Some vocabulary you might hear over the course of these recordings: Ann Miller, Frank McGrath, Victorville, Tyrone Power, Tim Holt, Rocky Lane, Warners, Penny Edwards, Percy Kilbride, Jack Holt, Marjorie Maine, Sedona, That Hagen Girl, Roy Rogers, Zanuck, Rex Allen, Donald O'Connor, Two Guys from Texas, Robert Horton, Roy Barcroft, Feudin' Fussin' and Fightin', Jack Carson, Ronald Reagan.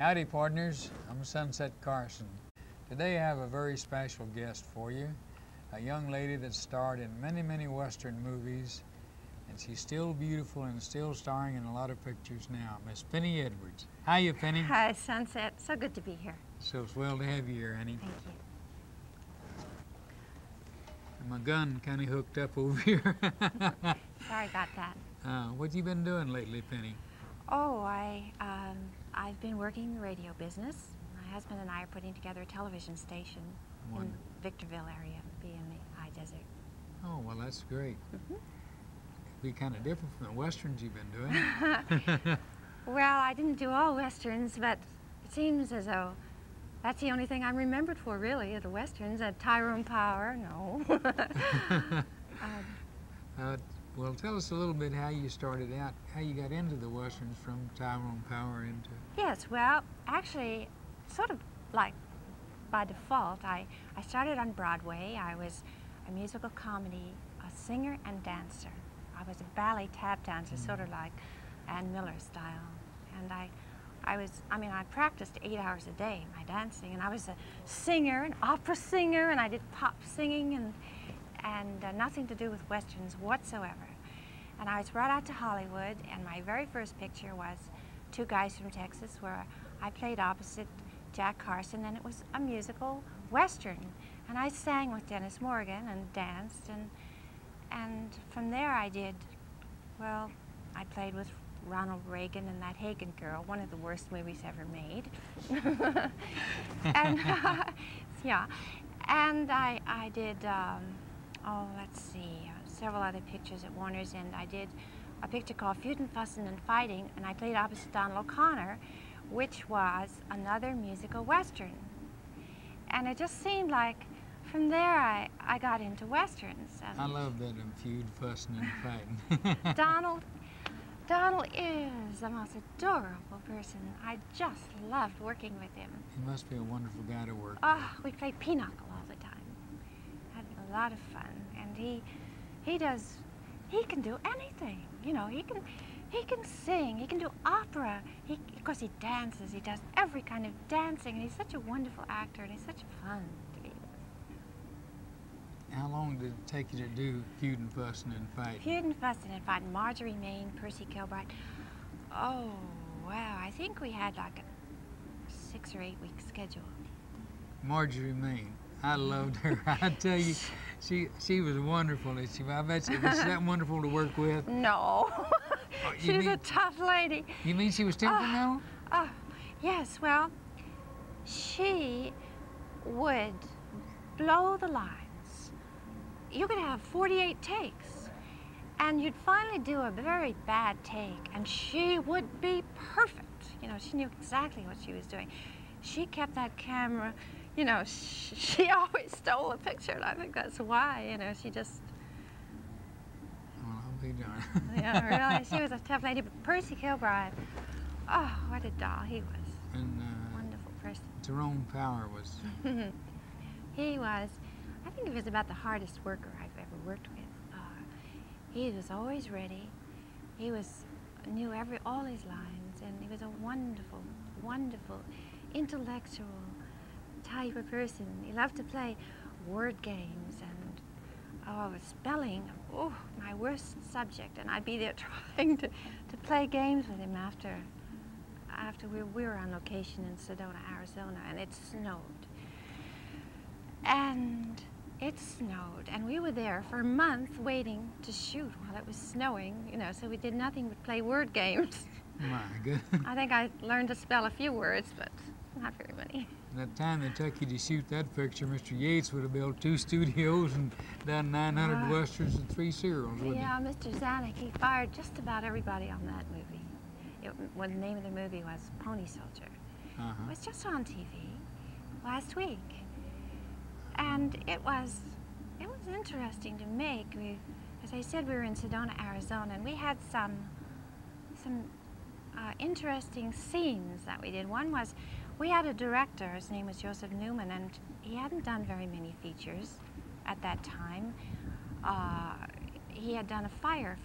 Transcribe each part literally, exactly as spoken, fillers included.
Howdy, partners. I'm Sunset Carson. Today I have a very special guest for you, a young lady that starred in many, many Western movies, and she's still beautiful and still starring in a lot of pictures now, Miss Penny Edwards. How you, Penny? Hi, Sunset. So good to be here. So it's well to have you here, honey. Thank you. My gun kind of hooked up over here. Sorry about that. Uh, what you been doing lately, Penny? Oh, I, um, I've been working in the radio business. My husband and I are putting together a television station One. in the Victorville area, be in the high desert. Oh, well, that's great. Mm-hmm. Be kind of different from the Westerns you've been doing. Well, I didn't do all Westerns, but it seems as though that's the only thing I'm remembered for, really, are the Westerns. Uh, Tyrone Power, no. um, uh, well, tell us a little bit how you started out, how you got into the Westerns from Tyrone Power into... Yes, well, actually, sort of like by default, I, I started on Broadway. I was a musical comedy, a singer and dancer. I was a ballet tap dancer, mm. sort of like Ann Miller style. And I... I was, I mean, I practiced eight hours a day, my dancing, and I was a singer, an opera singer, and I did pop singing and, and uh, nothing to do with Westerns whatsoever. And I was brought out to Hollywood, and my very first picture was Two Guys from Texas, where I played opposite Jack Carson, and it was a musical Western. And I sang with Dennis Morgan and danced, and, and from there I did, well, I played with Ronald Reagan and That Hagen Girl, one of the worst movies ever made. and uh, yeah, and I I did um, oh let's see uh, several other pictures at Warner's, and I did a picture called Feudin' Fussin' and Fightin', and I played opposite Donald O'Connor, which was another musical Western. And it just seemed like from there, I, I got into Westerns. I love that in Feudin' Fussin' and Fightin'. Donald. Donald is the most adorable person. I just loved working with him. He must be a wonderful guy to work oh, with. Oh, we played pinochle all the time. Had a lot of fun, and he, he does, he can do anything. You know, he can, he can sing. He can do opera. He, of course, he dances. He does every kind of dancing, and he's such a wonderful actor, and he's such fun to be with. How long did it take you to do Feudin' Fussin' and Fightin'? Feudin' Fussin' and Fightin', Marjorie Maine, Percy Kilbride. Oh, wow, I think we had like a six or eight week schedule. Marjorie Maine, I loved her. I tell you, she she was wonderful. She, I bet you, was that wonderful to work with? No, oh, she was mean, a tough lady. You mean she was temperamental? Oh, uh, uh, yes, well, she would blow the line. You could have forty-eight takes, and you'd finally do a very bad take, and she would be perfect. You know, she knew exactly what she was doing. She kept that camera, you know, sh she always stole a picture, and I think that's why, you know, she just... Well, I'll be darned. Yeah, really, she was a tough lady, but Percy Kilbride, oh, what a doll he was. And, uh, wonderful person. Tyrone Power was... He was... I think he was about the hardest worker I've ever worked with. Uh, he was always ready. He was knew every all his lines, and he was a wonderful, wonderful, intellectual type of person. He loved to play word games and oh, spelling. Oh, my worst subject, and I'd be there trying to to play games with him after after we, we were on location in Sedona, Arizona, and it snowed. And it snowed, and we were there for a month waiting to shoot while it was snowing, you know, so we did nothing but play word games. My goodness. I think I learned to spell a few words, but not very many. That time they took you to shoot that picture, Mister Yates would have built two studios and done nine hundred uh, Westerns and three serials, wouldn't yeah, he? Yeah, Mister Zanuck, he fired just about everybody on that movie. It, well, the name of the movie was Pony Soldier. Uh-huh. It was just on T V last week. And it was, it was interesting to make. We, as I said, we were in Sedona, Arizona, and we had some, some uh, interesting scenes that we did. One was, we had a director, his name was Joseph Newman, and he hadn't done very many features at that time. Uh, he had done a fire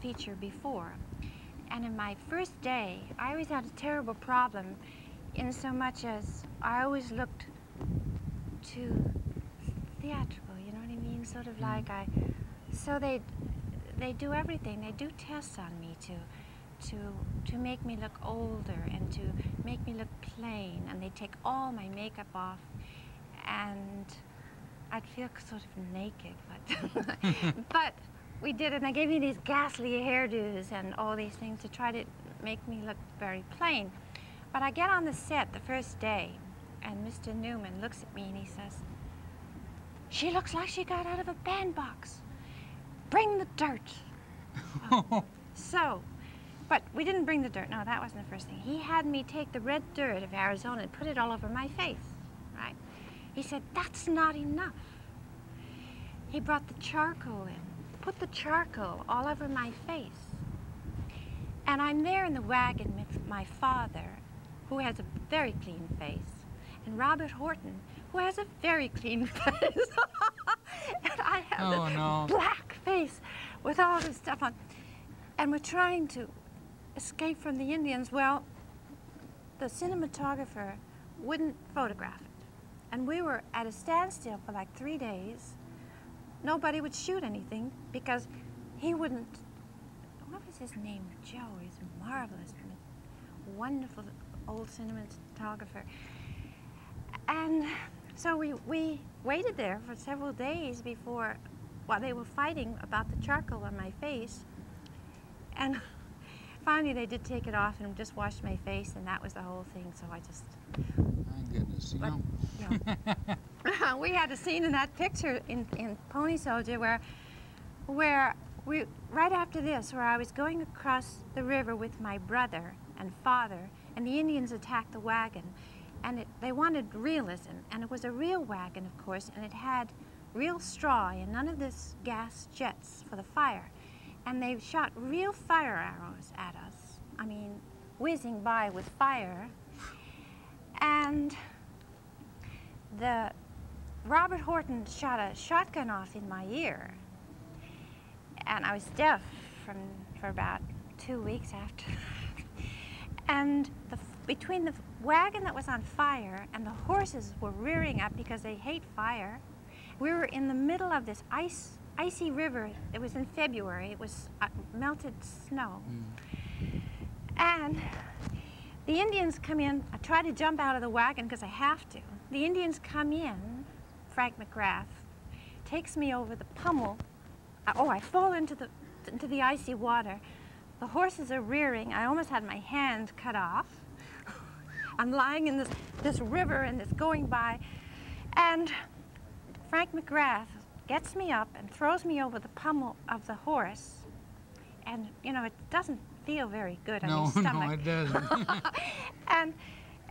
feature before. And in my first day, I always had a terrible problem in so much as I always looked to theatrical, you know what I mean? Sort of like I, so they they do everything. They do tests on me to, to, to make me look older and to make me look plain. And they take all my makeup off and I'd feel sort of naked, but, but we did it. And they gave me these ghastly hairdos and all these things to try to make me look very plain. But I get on the set the first day and Mister Newman looks at me and he says, "She looks like she got out of a bandbox. Bring the dirt." Uh, so, but we didn't bring the dirt. No, that wasn't the first thing. He had me take the red dirt of Arizona and put it all over my face, right? He said, "That's not enough." He brought the charcoal in, put the charcoal all over my face. And I'm there in the wagon with my father, who has a very clean face, and Robert Horton, who has a very clean face. And I have oh, this no. black face with all this stuff on. And we're trying to escape from the Indians. Well, the cinematographer wouldn't photograph it. And we were at a standstill for like three days. Nobody would shoot anything because he wouldn't. What was his name? Joe. He's a marvelous, wonderful old cinematographer. And so we, we waited there for several days before, while well, they were fighting about the charcoal on my face. And finally they did take it off and just washed my face, and that was the whole thing. So I just... My goodness, you but, know. Yeah. We had a scene in that picture in, in Pony Soldier where, where we, right after this, where I was going across the river with my brother and father, and the Indians attacked the wagon. And it, they wanted realism, and it was a real wagon, of course, and it had real straw and none of this gas jets for the fire. And they shot real fire arrows at us. I mean, whizzing by with fire. And the Robert Horton shot a shotgun off in my ear, and I was deaf from for about two weeks after that. And the between the wagon that was on fire and the horses were rearing up because they hate fire. We were in the middle of this ice, icy river. It was in February. It was uh, melted snow. Mm. And the Indians come in. I try to jump out of the wagon because I have to. The Indians come in. Frank McGrath takes me over the pummel. Oh, I fall into the, into the icy water. The horses are rearing. I almost had my hand cut off. I'm lying in this, this river and it's going by. And Frank McGrath gets me up and throws me over the pummel of the horse. And, you know, it doesn't feel very good on your stomach. No, it doesn't. and,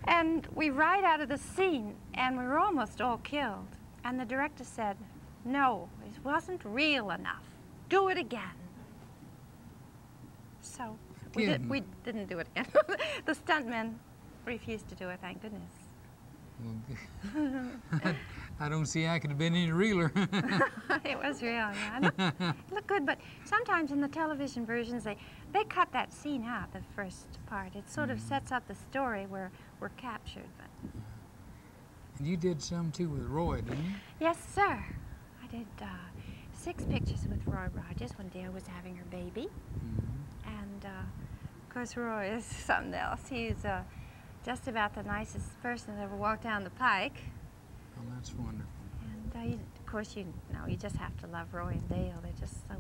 and we ride out of the scene and we were almost all killed. And the director said, "No, it wasn't real enough. Do it again." So we, did, we didn't do it again. The stuntmen refused to do it, thank goodness. Well, I don't see I could have been any realer. It was real, yeah. It looked, it looked good, but sometimes in the television versions, they, they cut that scene out, the first part. It sort mm-hmm. of sets up the story where we're captured. But. And you did some, too, with Roy, didn't you? Yes, sir. I did uh, six pictures with Roy Rogers when Dale was having her baby. Mm-hmm. And, uh, of course, Roy is something else. He's... Uh, just about the nicest person that ever walked down the pike. Well, that's wonderful. And uh, you, of course, you know, you just have to love Roy and Dale. They're just so,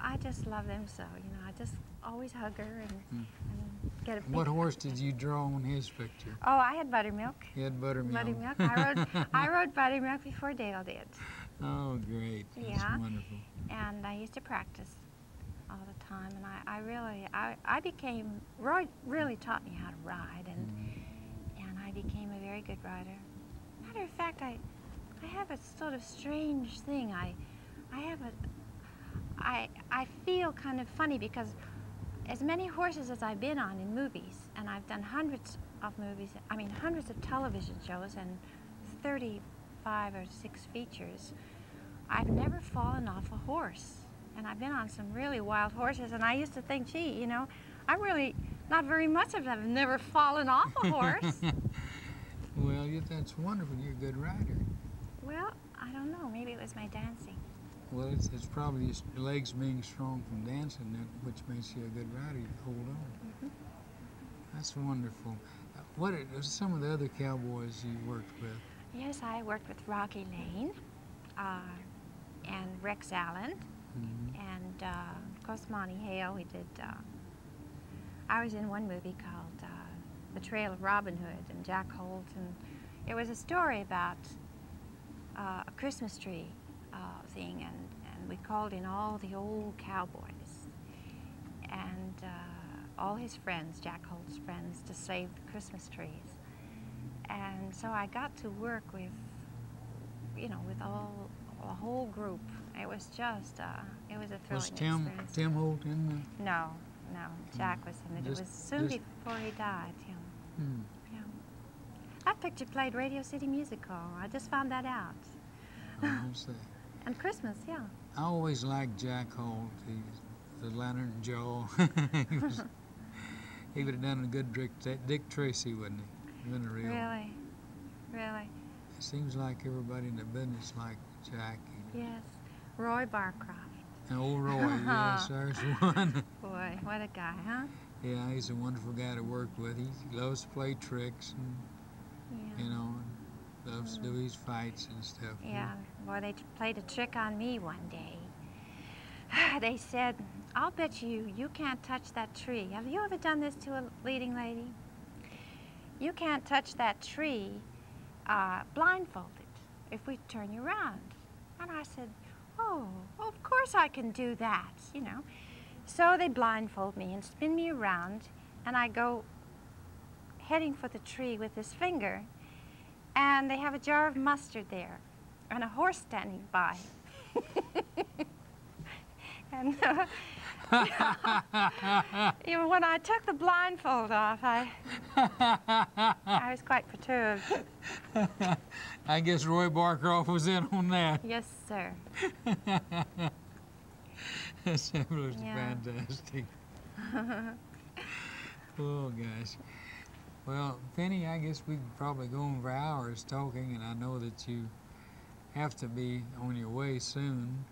I just love them so, you know. I just always hug her and, mm. and get a picture. What horse did you draw on his picture? Oh, I had Buttermilk. You had Buttermilk. Buttermilk. I rode, I rode Buttermilk before Dale did. Oh, great. Yeah. That's wonderful. And I used to practice all the time, and I, I really, I, I became, Roy really taught me how to ride, and mm. and I became a very good rider. Matter of fact, I, I have a sort of strange thing. I, I have a, I, I feel kind of funny because as many horses as I've been on in movies, and I've done hundreds of movies, I mean hundreds of television shows and thirty-five or six features, I've never fallen off a horse. And I've been on some really wild horses, and I used to think, gee, you know, I really Not very much of it. I've never fallen off a horse. Well, that's wonderful. You're a good rider. Well, I don't know. Maybe it was my dancing. Well, it's, it's probably just your legs being strong from dancing, which makes you a good rider. You hold on. Mm-hmm. That's wonderful. Uh, what are some of the other cowboys you worked with? Yes, I worked with Rocky Lane uh, and Rex Allen, mm-hmm. and uh, of course Monty Hale. We did. Uh, I was in one movie called uh, The Trail of Robin Hood, and Jack Holt, and it was a story about uh, a Christmas tree uh, thing, and, and we called in all the old cowboys and uh, all his friends, Jack Holt's friends, to save the Christmas trees. And so I got to work with, you know, with all a whole group. It was just, uh, it was a thrilling was Tim, experience. Tim Holt in there? No. No, Jack was in it. Just, it was soon just, before he died. Yeah. Hmm. Yeah. That picture played Radio City Music Hall. I just found that out. Oh, I see. And Christmas, yeah. I always liked Jack Holt. He's the Lantern Joe. he, was, he would have done a good Dick, Dick Tracy, wouldn't he? Been a real. Really, really. It seems like everybody in the business liked Jack. Yes, Roy Barcroft. Oh, Roy, yes, there's one. Boy, what a guy, huh? Yeah, he's a wonderful guy to work with. He loves to play tricks and, yeah. you know, and loves mm. to do his fights and stuff. Yeah, boy, they played a trick on me one day. They said, I'll bet you, you can't touch that tree. Have you ever done this to a leading lady? You can't touch that tree uh, blindfolded if we turn you around. And I said, oh, well, of course I can do that, you know. So they blindfold me and spin me around, and I go heading for the tree with this finger, and they have a jar of mustard there and a horse standing by. and uh, even when I took the blindfold off, I, I was quite perturbed. I guess Roy Barcroft was in on that. Yes, sir. That sample was yeah. fantastic. Oh, gosh. Well, Penny, I guess we could probably go on for hours talking, and I know that you have to be on your way soon.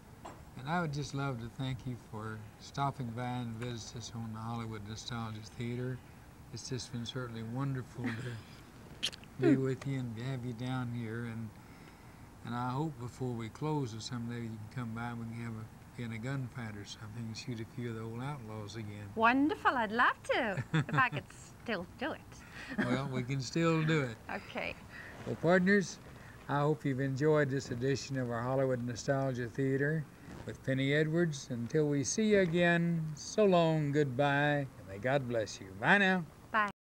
And I would just love to thank you for stopping by and visiting us on the Hollywood Nostalgia Theater. It's just been certainly wonderful to be with you and have you down here. And and I hope before we close or someday you can come by and we can have a, in a gunfight or something and shoot a few of the old outlaws again. Wonderful. I'd love to, if I could still do it. Well, we can still do it. Okay. Well, partners, I hope you've enjoyed this edition of our Hollywood Nostalgia Theater with Penny Edwards. Until we see you again, so long, goodbye, and may God bless you. Bye now.